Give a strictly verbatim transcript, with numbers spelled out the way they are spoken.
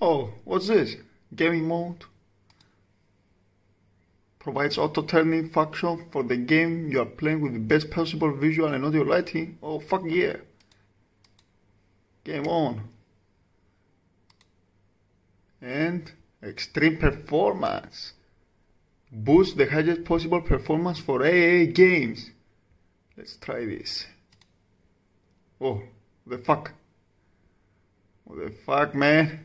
Oh, what's this? Gaming mode provides auto-turning function for the game you are playing with the best possible visual and audio lighting. Oh, fuck yeah. Game on. And extreme performance. Boost the highest possible performance for A A games. Let's try this. Oh, the fuck. What the fuck, man?